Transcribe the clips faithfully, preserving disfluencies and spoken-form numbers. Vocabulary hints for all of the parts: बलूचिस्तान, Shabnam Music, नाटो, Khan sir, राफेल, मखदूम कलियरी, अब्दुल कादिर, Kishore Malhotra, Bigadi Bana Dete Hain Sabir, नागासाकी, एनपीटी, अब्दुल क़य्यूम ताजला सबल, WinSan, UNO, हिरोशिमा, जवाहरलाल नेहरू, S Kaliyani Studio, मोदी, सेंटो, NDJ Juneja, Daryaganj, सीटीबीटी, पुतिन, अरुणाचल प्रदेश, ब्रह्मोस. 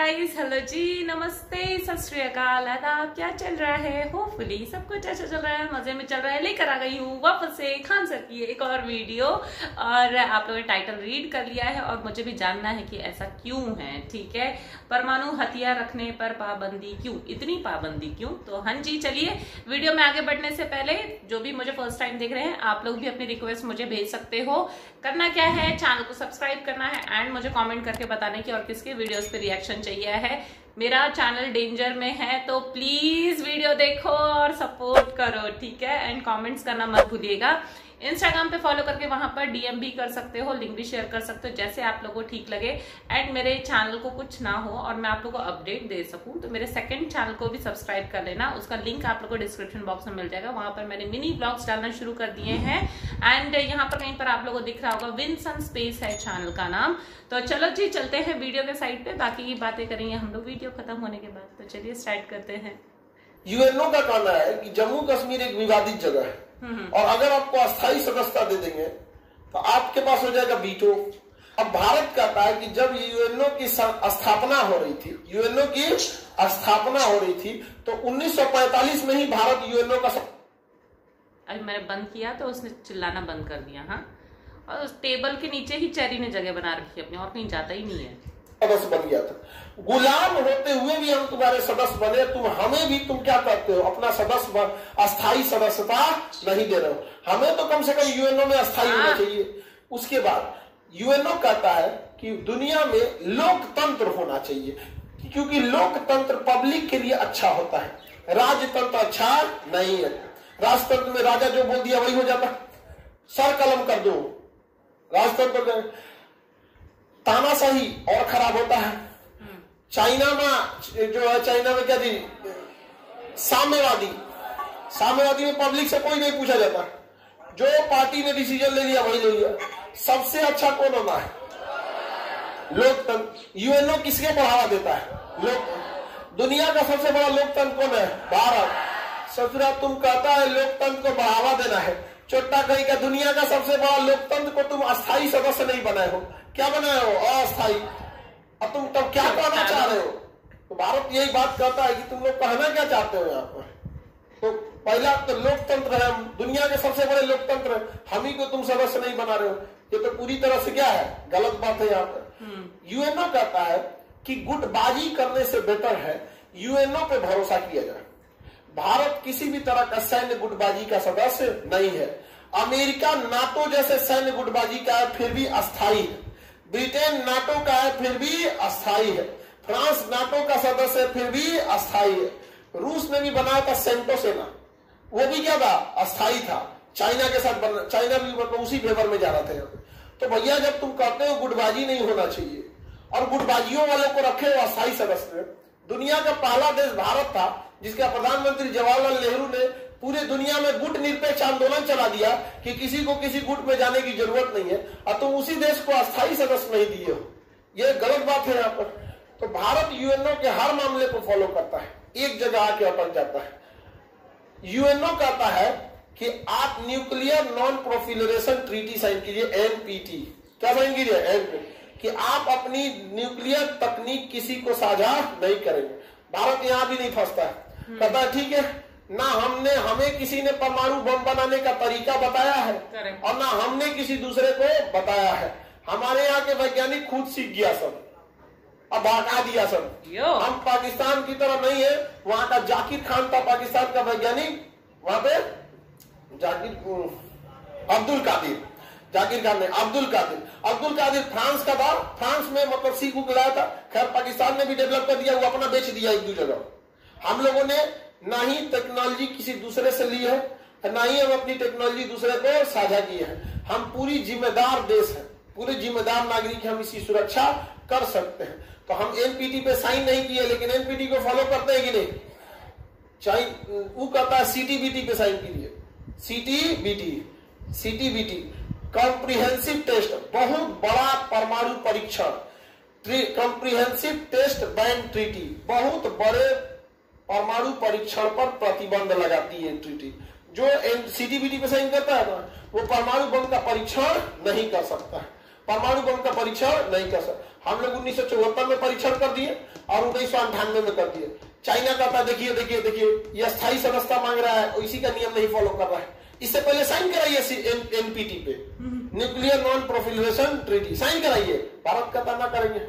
Guys, hello जी, नमस्ते, सत श्री अकाल, आदाब। क्या चल रहा है? होपफुली सब कुछ अच्छा चल रहा है, मजे में चल रहा है। लेकर आ गई हूँ वापस से खान सर की एक और वीडियो, और आप लोगों ने टाइटल रीड कर लिया है और मुझे भी जानना है कि ऐसा क्यों है। ठीक है, परमाणु हथियार रखने पर पाबंदी क्यों, इतनी पाबंदी क्यों? तो हाँ जी, चलिए वीडियो में आगे बढ़ने से पहले जो भी मुझे फर्स्ट टाइम देख रहे हैं, आप लोग भी अपनी रिक्वेस्ट मुझे भेज सकते हो। करना क्या है, चैनल को सब्सक्राइब करना है एंड मुझे कॉमेंट करके बताने की और किसके वीडियोज पे रिएक्शन चाहिए है। मेरा चैनल डेंजर में है तो प्लीज वीडियो देखो और सपोर्ट करो, ठीक है। एंड कमेंट्स करना मत भूलिएगा। इंस्टाग्राम पे फॉलो करके वहां पर डीएम भी कर सकते हो, लिंक भी शेयर कर सकते हो, जैसे आप लोगों को ठीक लगे। एंड मेरे चैनल को कुछ ना हो और मैं आप लोगों को अपडेट दे सकूं तो मेरे सेकंड चैनल को भी सब्सक्राइब कर लेना। उसका लिंक आप लोगों को डिस्क्रिप्शन बॉक्स में मिल जाएगा। वहां पर मैंने मिनी ब्लॉग्स डालना शुरू कर दिए हैं। एंड यहाँ पर कहीं पर आप लोगों को दिख रहा होगा विनसन स्पेस है चैनल का नाम। तो चलो जी, चलते हैं वीडियो के साइड पे, बाकी की बातें करेंगे हम लोग वीडियो खत्म होने के बाद। तो चलिए स्टार्ट करते हैं। यूएनओ का कहना है कि जम्मू कश्मीर एक विवादित जगह है और अगर आपको अस्थायी सदस्यता दे देंगे तो आपके पास हो जाएगा वीटो। अब भारत कहता है कि जब यूएनओ की स्थापना हो रही थी, यूएनओ की स्थापना हो रही थी तो उन्नीस सौ पैंतालीस में ही भारत यूएनओ का स... अभी मैंने बंद किया तो उसने चिल्लाना बंद कर दिया। हाँ, और उस टेबल के नीचे ही चेरी ने जगह बना रखी अपने, और कहीं जाता ही नहीं है। सदस्य बन गया था, गुलाम होते हुए भी हम तुम्हारे सदस्य बने, तुम हमें भी तुम क्या करते हो, अपना सदस्य अस्थायी सदस्यता नहीं दे रहे हो। हमें तो कम से कम यूएनओ में अस्थायी होना चाहिए। उसके बाद यूएनओ कहता है कि दुनिया में लोकतंत्र होना चाहिए, क्योंकि लोकतंत्र पब्लिक के लिए अच्छा होता है, राजतंत्र अच्छा नहीं है। राजतंत्र में राजा जो बोल दिया वही हो जाता, सर कलम कर दो। राजतंत्र तानाशाही और खराब होता है। चाइना में जो है, चाइना में क्या थी, साम्यवादी, साम्यवादी में पब्लिक से कोई नहीं पूछा जाता, जो पार्टी ने डिसीजन ले लिया वही ले लिया। सबसे अच्छा कौन होता है? लोकतंत्र। यूएनओ किसके बढ़ावा देता है? लोकतंत्र। दुनिया का सबसे बड़ा लोकतंत्र कौन है? भारत। ससुरा तुम कहता है लोकतंत्र को बढ़ावा देना है, छोटा कहीं का दुनिया का सबसे बड़ा लोकतंत्र को तुम अस्थायी सदस्य नहीं बनाए हो, क्या बनाए हो? अस्थायी। और तुम तब क्या कहना चाह रहे हो? तो भारत यही बात कहता है कि तुम लोग कहना क्या चाहते हो यहाँ पर। तो पहला तो लोकतंत्र है, दुनिया के सबसे बड़े लोकतंत्र है, हम ही को तुम सदस्य नहीं बना रहे हो, ये तो पूरी तरह से क्या है, गलत बात है। यहाँ पर यूएनओ कहता है कि गुटबाजी करने से बेटर है यूएनओ पे भरोसा किया जाए। भारत किसी भी तरह का सैन्य गुटबाजी का सदस्य नहीं है। अमेरिका नाटो जैसे सैन्य गुटबाजी का है फिर भी अस्थायी है, ब्रिटेन नाटो का है फिर भी अस्थायी है, फ्रांस नाटो का सदस्य है फिर भी अस्थायी है, रूस ने भी बनाया था सेंटो सेना, वो भी क्या था, अस्थायी था, चाइना के साथ बन, चाइना भी मतलब उसी फेवर में जा रहा था। तो भैया जब तुम कहते हो गुटबाजी नहीं होना चाहिए और गुटबाजियों वालों को रखे हो अस्थायी सदस्य, दुनिया का पहला देश भारत था जिसका प्रधानमंत्री जवाहरलाल नेहरू ने पूरे दुनिया में गुट निरपेक्ष आंदोलन चला दिया कि किसी को किसी गुट में जाने की जरूरत नहीं है, और तुम उसी देश को अस्थायी सदस्य नहीं दिए हो, ये गलत बात है। यहाँ पर तो भारत यूएनओ के हर मामले को फॉलो करता है, एक जगह आके अटक जाता है। यूएनओ कहता है कि आप nuclear non proliferation treaty sign कीजिए, एनपीटी। क्या साइन कीजिए? एनपीटी, कि आप अपनी न्यूक्लियर तकनीक किसी को साझा नहीं करेंगे। भारत यहाँ भी नहीं फंसता है, कहता है ठीक है ना, हमने हमें किसी ने परमाणु बम बनाने का तरीका बताया है और ना हमने किसी दूसरे को बताया है, हमारे यहाँ के वैज्ञानिक खुद सीख गया सब, अब हटा दिया सब। हम पाकिस्तान की तरह नहीं है, वहां का जाकिर खान था पाकिस्तान का वैज्ञानिक, वहां पे जाकिर अब्दुल कादिर, जाकिर खान ने अब्दुल कादिर, अब्दुल कादिर फ्रांस का था, फ्रांस में मतलब सीख को लाया था। खैर पाकिस्तान ने भी डेवलप कर दिया, वो अपना बेच दिया एक दो जगह। हम लोगों ने ना ही टेक्नोलॉजी किसी दूसरे से ली है, ना ही हम अपनी टेक्नोलॉजी दूसरे को साझा की है। हम पूरी जिम्मेदार देश है, पूरे जिम्मेदार नागरिक, हम इसकी सुरक्षा कर सकते हैं। तो हम एनपीटी पे साइन नहीं किए, लेकिन एनपीटी को फॉलो करते हैं कि नहीं, चाहे वो कहता है सीटीबीटी पे साइन कीजिए। सीटीबीटी, सीटीबीटी कॉम्प्रिहेंसिव टेस्ट, बहुत बड़ा परमाणु परीक्षण, कॉम्प्रिहेंसिव टेस्ट बैन ट्रीटी, बहुत बड़े परमाणु परीक्षण पर प्रतिबंध लगाती है ट्रीटी। जो सीटीबीटी पे साइन करता है ना, वो परमाणु बम का परीक्षण नहीं कर सकता है। परमाणु बम का परीक्षण नहीं कर सकते। हम लोग उन्नीस सौ चौहत्तर में परीक्षण कर दिए और उन्नीस सौ अंठानवे में कर दिए। चाइना कहता है देखिए देखिए देखिए यह स्थायी सदस्यता मांग रहा है, इसी का नियम नहीं फॉलो कर रहा है। इससे पहले साइन कराइए एनपीटी पे, nuclear non proliferation treaty, sign कराइए। भारत कहता ना करेंगे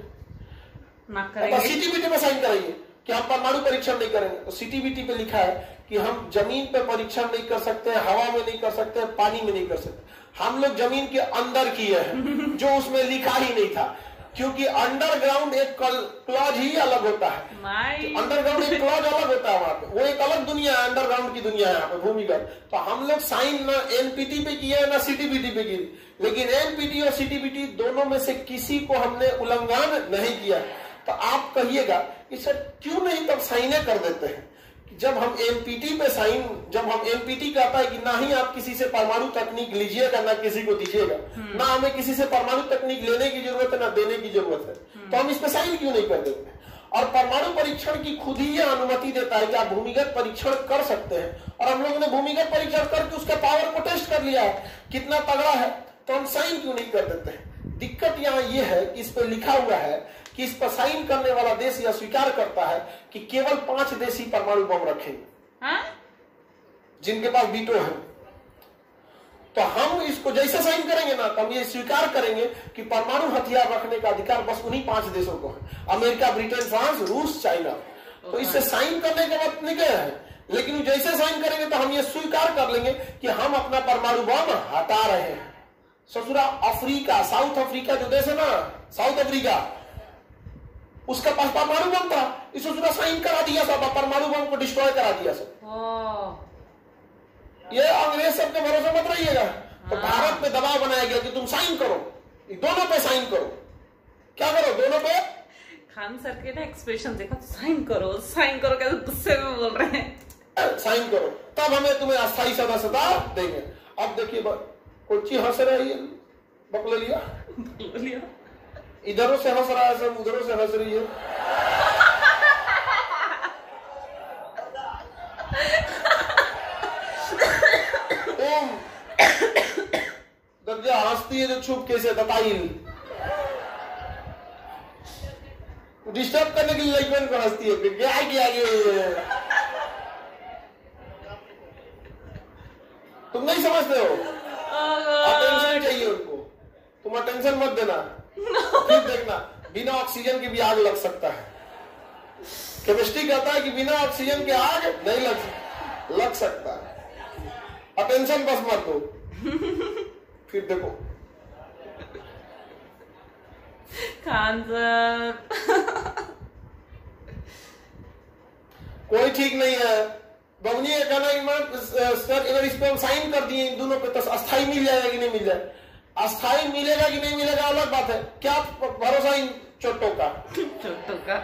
ना करेंगे। सीटीबीटी पे साइन कराइए कि हम परमाणु परीक्षण नहीं करेंगे। तो सीटीबीटी पे लिखा है कि हम जमीन पे परीक्षण नहीं कर सकते, हवा में नहीं कर सकते, पानी में नहीं कर सकते। हम लोग जमीन के अंदर किए हैं जो उसमें लिखा ही नहीं था, क्योंकि अंडरग्राउंड एक क्लॉज ही अलग होता है। अंडरग्राउंड एक क्लॉज अलग होता है, वहां पे वो एक अलग दुनिया है, अंडरग्राउंड की दुनिया है यहाँ पे भूमिगत। तो हम लोग साइन ना एनपीटी पे किया है ना सीटीबीटी पे की, लेकिन एनपीटी और सीटीबीटी दोनों में से किसी को हमने उल्लंघन नहीं किया। तो आप कहिएगा कि सर क्यों नहीं तब साइने कर देते हैं। जब हम एनपीटी पे साइन, जब हम एनपीटी कहता है कि ना ही आप किसी से परमाणु तकनीक लीजिएगा ना किसी को दीजिएगा, ना हमें किसी से परमाणु तकनीक लेने की जरूरत है ना देने की जरूरत है, तो हम इस पे साइन क्यों नहीं कर देते। और परमाणु परीक्षण की खुद ही यह अनुमति देता है कि आप भूमिगत परीक्षण कर सकते हैं, और हम लोगों ने भूमिगत परीक्षण करके उसके पावर को टेस्ट कर लिया है कितना तगड़ा है, तो हम साइन क्यों नहीं कर देते हैं। दिक्कत यहाँ ये है कि इस पर लिखा हुआ है कि इस पर साइन करने वाला देश यह स्वीकार करता है कि केवल पांच देश ही परमाणु बम रखेंगे हाँ? जिनके पास वीटो है। तो हम इसको जैसे साइन करेंगे ना तो हम ये स्वीकार करेंगे कि परमाणु हथियार रखने का अधिकार बस उन्हीं पांच देशों को है, अमेरिका, ब्रिटेन, फ्रांस, रूस, चाइना। तो इससे साइन करने के वक्त निकले हैं, लेकिन जैसे साइन करेंगे तो हम ये स्वीकार कर लेंगे कि हम अपना परमाणु बम हटा रहे हैं। ससुरा अफ्रीका, साउथ अफ्रीका जो देश है ना, साउथ अफ्रीका, उसका पास परमाणु बम था, इस उसने साइन करा दिया सब, परमाणु बम को डिस्ट्रॉय करा दिया सब। ये अंग्रेज सबके भरोसे मत रहिएगा। तो भारत पे दबाव बनाया गया कि तुम साइन करो, दोनों पे साइन करो, क्या करो दोनों पे। खान सर के ना एक्सप्रेशन देखा, साइन करो साइन करो, कैसे गुस्से में बोल रहे हैं, साइन करो तब हमें तुम्हें अस्थायी सदस्यता देंगे। अब देखिए कोची हंस रही है, बकले लिया लिया इधरों से हंस रहा है सब, उधरों से हंस रही है। ओम गंजा हंसती है जो छुप कैसे बताइए, डिस्टर्ब करने के लिए लाइकमैन को हंसती है, क्या क्या ये तुम नहीं समझते हो। अटेंशन चाहिए उनको, तुम अटेंशन मत देना। फिर देखना बिना ऑक्सीजन की भी आग लग सकता है। केमिस्ट्री कहता है कि बिना ऑक्सीजन के आग नहीं लग लग सकता है, अटेंशन बस मत दो। फिर देखो खान सर कोई ठीक नहीं है। बगनी कहना सर अगर इस पर हम साइन कर दिए इन दोनों पे तो अस्थायी मिल जाएगा कि नहीं मिल जाएगा। अस्थाई मिलेगा कि नहीं मिलेगा अलग बात है, क्या भरोसा इन चोटों का चोटों का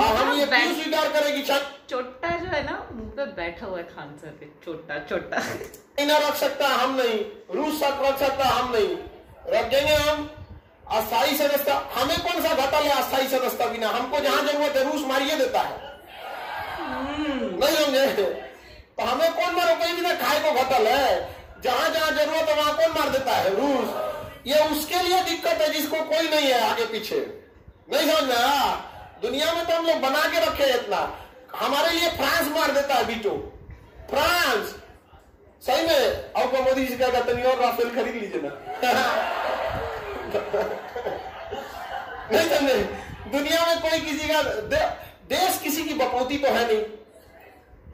हम ये क्यों स्वीकार करेंगे। चोटा जो है ना मुंह पे बैठा हुआ है खान सर के, चोटा चोटा चाइना रख सकता हम नहीं, रूस रख सकता हम नहीं, रखेंगे हम अस्थाई सदस्यता। हमें कौन सा घाटा है अस्थाई सदस्यता बिना, हमको जहाँ जरूरत है रूस मारिए देता है नहीं समझे, तो हमें कौन मारो कहीं बिना खाए को घटल है, जहां जहां जरूरत है वहां कौन मार देता है रूस। ये उसके लिए दिक्कत है जिसको कोई नहीं है आगे पीछे, नहीं समझना। दुनिया में तो हम लोग बना के रखे हैं इतना, हमारे लिए फ्रांस मार देता है बीटो, फ्रांस सही में। अब मोदी जी का तनी और राफेल खरीद लीजिए ना। नहीं समझे, दुनिया में कोई किसी का दे, देश किसी की बपौती तो है नहीं,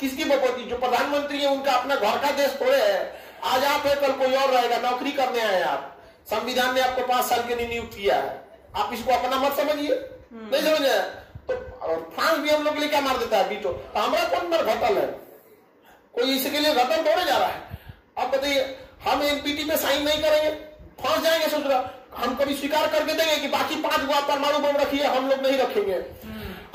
किसकी बपौती, जो प्रधानमंत्री है उनका अपना घर का देश थोड़े है। आज आप है कल कोई और रहेगा, नौकरी करने आए आप, संविधान ने आपको पांच साल के लिए नियुक्त किया है, आप इसको अपना मत समझिए, नहीं समझे। तो फ्रांस भी हम लोग के लिए क्या मार देता है बीटो, तो हमारा कौन मर घटल है, कोई इसके लिए घटल तोड़े जा रहा है। अब बताइए हम एनपीटी में साइन नहीं करेंगे फंस जाएंगे, सोच रहा हम कभी स्वीकार करके देंगे कि बाकी पांच गो परमाणु बम रखिए हम लोग नहीं रखेंगे।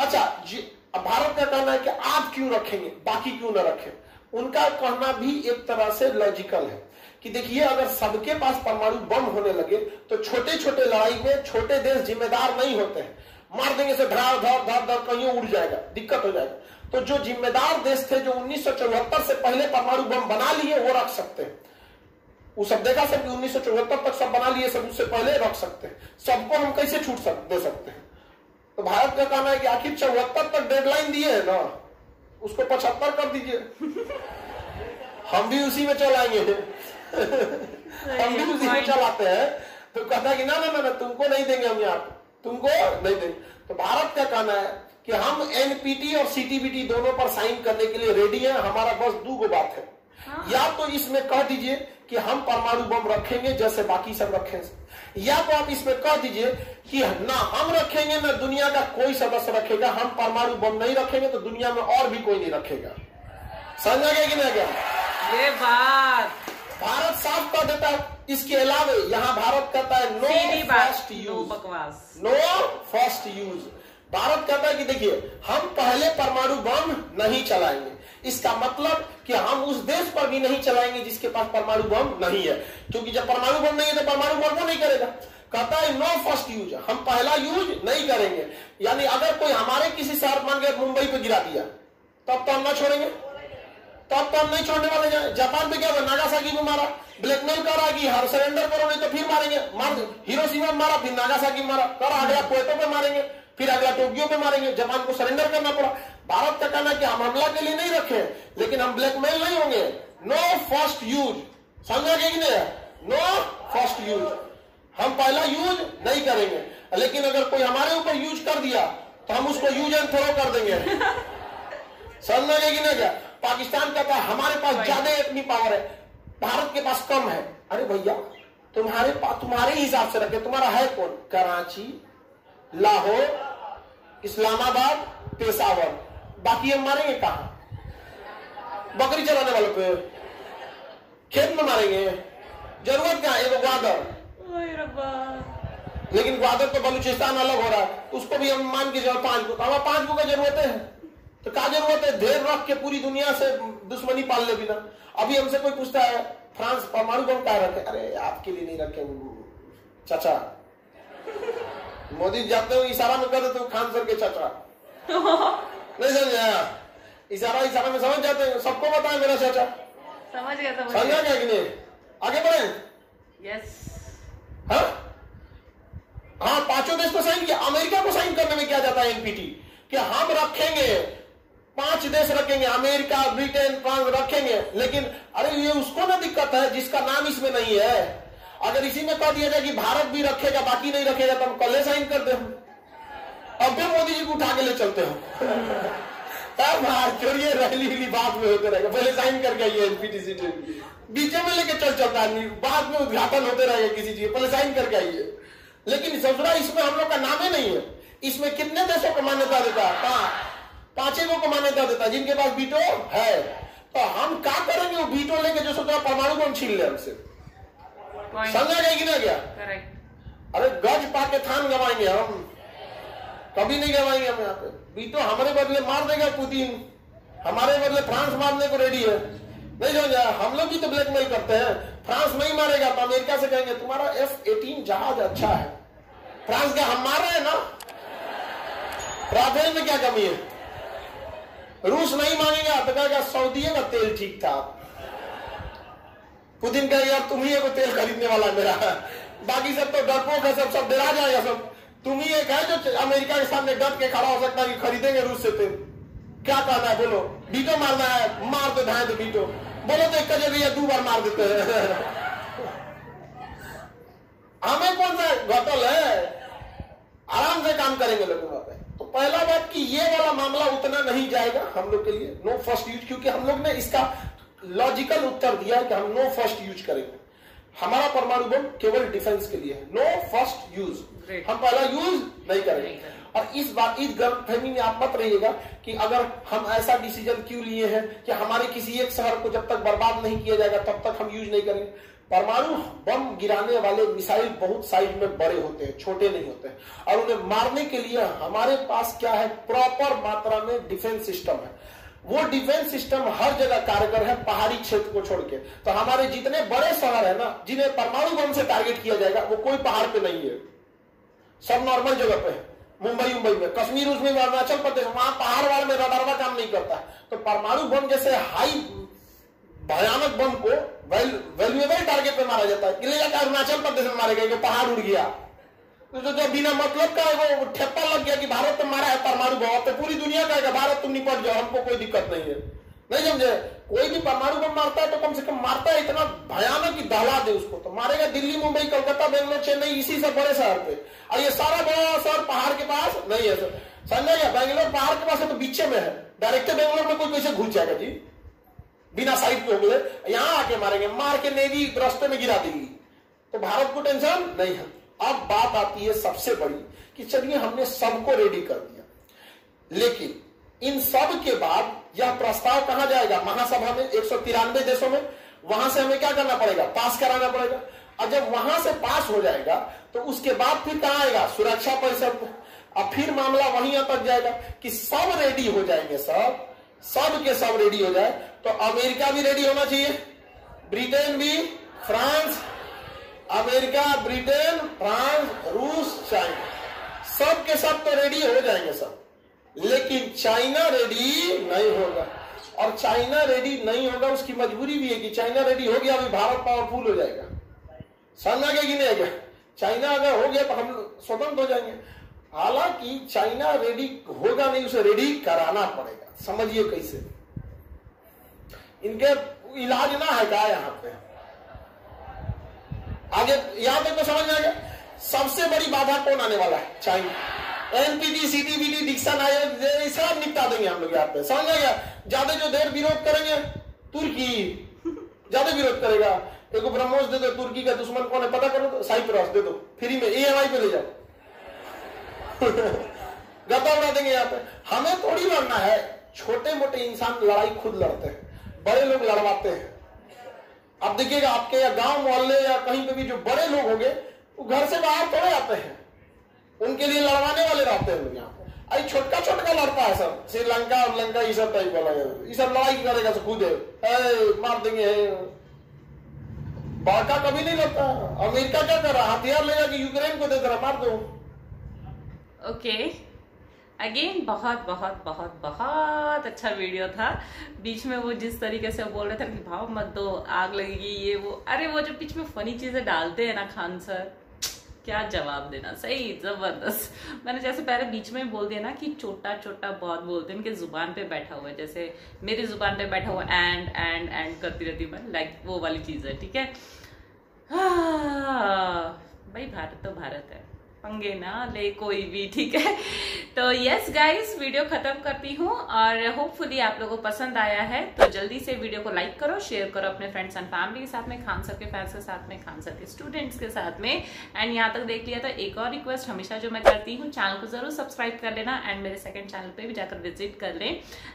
अच्छा जी, अब भारत का कहना है कि आप क्यों रखेंगे बाकी क्यों ना रखें, उनका कहना भी एक तरह से लॉजिकल है कि देखिए अगर सबके पास परमाणु बम होने लगे तो छोटे छोटे लड़ाई में छोटे देश जिम्मेदार नहीं होते हैं, मार देंगे से धड़ाड़ धड़ धड़ धड़ कहीं उड़ जाएगा, दिक्कत हो जाएगा। तो जो जिम्मेदार देश थे जो उन्नीस सौ चौहत्तर से पहले परमाणु बम बना लिए वो रख सकते हैं, वो सब देखा, सब उन्नीस सौ चौहत्तर तक सब बना लिए, सब उससे पहले रख सकते हैं, सबको हम कैसे छूट सक, दे सकते हैं। तो भारत का कहना है कि आखिर चौहत्तर तक डेडलाइन दिए है ना, उसको पचहत्तर कर दीजिए, हम भी उसी में चलाएंगे हम भी उसी में चलाते हैं। तो कहता है कि ना ना ना तुमको नहीं देंगे, हम यहाँ तुमको नहीं देंगे। तो भारत का कहना है कि हम एनपीटी और सीटीबीटी दोनों पर साइन करने के लिए रेडी हैं, हमारा बस दो गो बात है, हाँ। या तो इसमें कह दीजिए कि हम परमाणु बम रखेंगे जैसे बाकी सब रखे, या तो आप इसमें कह दीजिए कि ना हम रखेंगे ना दुनिया का कोई सदस्य रखेगा, हम परमाणु बम नहीं रखेंगे तो दुनिया में और भी कोई नहीं रखेगा। समझ आ गया कि नहीं गया ये बात? भारत साफ कर देता है। इसके अलावा यहाँ भारत कहता है no first use, no first use. Bharat कहता है कि देखिए हम पहले परमाणु बम नहीं चलाएंगे, इसका मतलब कि हम उस देश पर भी नहीं चलाएंगे जिसके पास परमाणु बम नहीं है, क्योंकि जब परमाणु बम नहीं है तो परमाणु बम वो नहीं करेगा। कहता है नो फर्स्ट यूज, हम पहला यूज नहीं करेंगे। यानी अगर कोई हमारे किसी शहर मान के मुंबई पे गिरा दिया तब तो हम ना छोड़ेंगे, तब तो हम नहीं छोड़ने वाले। जापान पे क्या हुआ, नागासाकी में मारा, ब्लैकमेल कर रहा कि हर सरेंडर करो नहीं तो फिर मारेंगे, मार हिरोशिमा में मारा, फिर नागासाकी मारा, कर अगला कोयटो पे मारेंगे, फिर अगला टोक्यो पे मारेंगे, जापान को सरेंडर करना पड़ा। भारत का कहना कि हम हमला के लिए नहीं रखे, लेकिन हम ब्लैकमेल नहीं होंगे, नो फर्स्ट यूज। समझा गया कि नहीं, नो फर्स्ट यूज, हम पहला यूज नहीं करेंगे, लेकिन अगर कोई हमारे ऊपर यूज कर दिया तो हम उसको यूज एंड थ्रो कर देंगे। समझा गया कि नहीं गया? पाकिस्तान कहता है हमारे पास ज्यादा इतनी पावर है, भारत के पास कम है। अरे भैया तुम्हारे तुम्हारे हिसाब से रखे, तुम्हारा है कौन? कराची, लाहौर, इस्लामाबाद, पेशावर, बाकी हम मारेंगे कहा? बकरी चलाने वालों पे, खेत में मारेंगे, जरूरत क्या है? ग्वादर, लेकिन ग्वादर तो बलूचिस्तान अलग हो रहा है, उसको भी हम मान के जरूर पांच गो, हमारा पांच गो का जरूरत है तो क्या जरूरत है ढेर रख के पूरी दुनिया से दुश्मनी पाल ले बिना। अभी हमसे कोई पूछता है फ्रांस परमाणु बम क्या रखे, अरे आपके लिए नहीं रखे चाचा, मोदी जाते हो इशारा में कर देते हो खान सर के चाचा, नहीं समझ आया? इशारा इशारा में समझ जाते हो, सबको बताया मेरा चाचा। समझ गया, समझ गया कि नहीं? आगे बढ़े। यस हाँ हाँ, पांचों देश को साइन किया। अमेरिका को साइन करने में क्या जाता है एनपीटी कि हम रखेंगे, पांच देश रखेंगे, अमेरिका, ब्रिटेन, फ्रांस रखेंगे, लेकिन अरे ये उसको ना दिक्कत है जिसका नाम इसमें नहीं है। अगर इसी में कह दिया जाए कि भारत भी रखेगा बाकी नहीं रखेगा तो हम कल साइन करते हैं, अब फिर मोदी जी को उठा के ले चलते हैं। तब छोड़िए रैली बात में होते रहेगा, पहले साइन करके आइए एनपीटीसी बीच में लेके चल चलता है, बाद में उद्घाटन होते रहेगा किसी चीज, पहले साइन करके आइए। लेकिन ससुरा इसमें हम लोग का नाम ही नहीं है, इसमें कितने देशों को मान्यता देता है? पांचे को मान्यता देता है जिनके पास बीटो है। तो हम क्या करेंगे वो बीटो लेके जो सोचा परमाणु बम छीन ले हमसे, समझा गया कि ना गया? अरे गज पाके थान गवाएंगे हम, कभी नहीं गवाएंगे हम। यहाँ पे बीटो हमारे बदले मार देगा पुतिन, हमारे बदले फ्रांस मारने को रेडी है। नहीं समझा? हम लोग भी तो ब्लैकमेल करते हैं, फ्रांस नहीं मारेगा तो अमेरिका से कहेंगे तुम्हारा एफ एटीन जहाज अच्छा है, फ्रांस का हम मार रहे हैं ना, राफेल में क्या कमी है? रूस नहीं मांगेगा तो कहेगा सऊदी का तेल ठीक था, पुतिन कहेगा यार तुम ही एक तेल खरीदने वाला मेरा, बाकी सब तो डरपोक है, सब सब डरा जाएगा, सब तुम ही एक है जो अमेरिका के सामने डर के खड़ा हो सकता है कि खरीदेंगे रूस से तेल। क्या कहना है बोलो, बीटो मारना है, मार दो धाए तो बीटो, बोलो तो एक भैया दो बार मार देते हैं। हमें कौन सा घटल है, आराम से काम करेंगे लोगों का। तो पहला बात कि ये वाला मामला उतना नहीं जाएगा हम लोग के लिए, नो फर्स्ट यूज, क्योंकि हम लोग ने इसका लॉजिकल उत्तर दिया कि हम नो फर्स्ट यूज करेंगे, हमारा परमाणु बम केवल डिफेंस के लिए है, नो फर्स्ट यूज, हम पहला यूज नहीं करेंगे। और इस बात इस गलतफहमी में आप मत रहिएगा कि अगर हम ऐसा डिसीजन क्यों लिए हैं कि हमारे किसी एक शहर को जब तक बर्बाद नहीं किया जाएगा तब तक हम यूज नहीं करेंगे। परमाणु बम गिराने वाले मिसाइल बहुत साइज में बड़े होते हैं, छोटे नहीं होते हैं, और उन्हें मारने के लिए हमारे पास क्या है, प्रॉपर मात्रा में डिफेंस सिस्टम है। वो डिफेंस सिस्टम हर जगह कारगर है पहाड़ी क्षेत्र को छोड़ के। तो हमारे जितने बड़े शहर है ना जिन्हें परमाणु बम से टारगेट किया जाएगा वो कोई पहाड़ पे नहीं है, सब नॉर्मल जगह पे है, मुंबई मुंबई में, कश्मीर उसमें, अरुणाचल प्रदेश, वहां पहाड़ वाले में रडार काम नहीं करता। तो परमाणु बम जैसे हाई भयानक बम को वैल्यूएबल टारगेट पे मारा जाता है कि ले जाकर अरुणाचल प्रदेश में मारे गए कि पहाड़ उड़ गया, तो जो बिना मतलब का है वो ठप्पा लग गया कि भारत पे मारा है परमाणु बम, तो पूरी दुनिया कहेगा भारत तुम निपट जाओ हमको कोई दिक्कत नहीं है। नहीं समझे, कोई भी परमाणु बम मारता है तो कम से कम मारता है इतना भयानक कि दहला दे उसको, तो मारेगा दिल्ली मुंबई कलकत्ता बेंगलोर चेन्नई इसी सब बड़े शहर पे, और ये सारा बड़ा शहर पहाड़ के पास नहीं है सर, समझेगा बेंगलोर पहाड़ के पास है तो पीछे में है, डायरेक्ट बेंगलोर में कोई कैसे घुस जाएगा जी बिना साइड पे हो गए, यहाँ आके मारेंगे, मार के नेवी रास्ते में गिरा देगी, तो भारत को टेंशन नहीं है। अब बात आती है सबसे बड़ी कि चलिए हमने सबको रेडी कर दिया, लेकिन इन सब के बाद यह प्रस्ताव कहां जाएगा, महासभा में एक सौ तिरानवे देशों में, वहां से हमें क्या करना पड़ेगा, पास कराना पड़ेगा, और जब वहां से पास हो जाएगा तो उसके बाद फिर कहां आएगा, सुरक्षा परिषद, और फिर मामला वहीं तक जाएगा कि सब रेडी हो जाएंगे, सब सब के सब रेडी हो जाए तो अमेरिका भी रेडी होना चाहिए, ब्रिटेन भी, फ्रांस, अमेरिका ब्रिटेन फ्रांस रूस चाइना सब के सब तो रेडी हो जाएंगे सब, लेकिन चाइना रेडी नहीं होगा, और चाइना रेडी नहीं होगा उसकी मजबूरी भी है कि चाइना रेडी हो गया अभी भारत पावरफुल हो जाएगा, समझ आएगा कि नहीं आएगा, चाइना अगर हो गया तो हम स्वतंत्र हो जाएंगे, हालांकि चाइना रेडी होगा नहीं, उसे रेडी कराना पड़ेगा, समझिए कैसे, इनके इलाज ना है क्या यहाँ पे, आगे यहाँ तक तो समझ में आएगा। सबसे बड़ी बाधा कौन आने वाला है, चाइना, एनपीटी सीटीबीटी डिक्सन आयोग सब निपटा देंगे हम लोग यहाँ पे, समझ गया, ज्यादा जो देर विरोध करेंगे तुर्की ज्यादा विरोध करेगा, एक ब्रह्मोस दे दो, तुर्की का दुश्मन कौन है पता करो, तो साइप्रस दे दो फ्री में, एएमआई पे ले जाओ गद्दा उड़ा देंगे यहाँ पे, हमें थोड़ी लड़ना है, छोटे मोटे इंसान लड़ाई खुद लड़ते हैं, बड़े लोग लड़वाते हैं। आप देखिएगा आपके या गाँव मोहल्ले या कहीं पे भी जो बड़े लोग हो गए वो घर से बाहर थोड़े आते हैं, उनके लिए लड़वाने वाले रहते हैं यहाँ पे, अरे छोटका छोटका लड़ता है सब, श्रीलंका और लंका ये सब टाइप वाला है, ये सब लड़ाई करेगा तो खुद मार देंगे, बाका कभी नहीं लड़ता। अमेरिका क्या कर रहा, हथियार लेगा कि यूक्रेन को दे दे रहा, मार दो। ओके अगेन बहुत बहुत बहुत बहुत अच्छा वीडियो था, बीच में वो जिस तरीके से बोल रहे थे कि भाव मत दो आग लगेगी ये वो, अरे वो जो बीच में फनी चीजें डालते है ना खान सर, क्या जवाब देना, सही जबरदस्त। मैंने जैसे पहले बीच में बोल दिया ना कि छोटा छोटा बहुत बोलते हैं, उनके जुबान पे बैठा हुआ है, जैसे मेरी जुबान पे बैठा हुआ एंड एंड एंड करती रहती हूँ, लाइक वो वाली चीज है, ठीक है। भाई भारत तो भारत है, पंगे ना ले कोई भी, ठीक है। तो यस गाइस वीडियो खत्म करती हूँ, और होपफुली आप लोगों को पसंद आया है, तो जल्दी से वीडियो को लाइक करो, शेयर करो अपने फ्रेंड्स एंड फैमिली के साथ में, खान सर के फैंस के साथ में, खान सर के स्टूडेंट्स के साथ में। एंड यहाँ तक देख लिया तो एक और रिक्वेस्ट हमेशा जो मैं करती हूँ, चैनल को जरूर सब्सक्राइब कर लेना, एंड मेरे सेकेंड चैनल पर भी जाकर विजिट कर लें,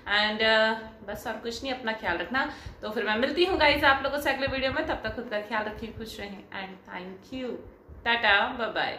एंड uh, बस और कुछ नहीं, अपना ख्याल रखना। तो फिर मैं मिलती हूँ गाइज आप लोगों से अगले वीडियो में, तब तक खुद का ख्याल रखिए, खुश रहें, and thank you, tata bye bye.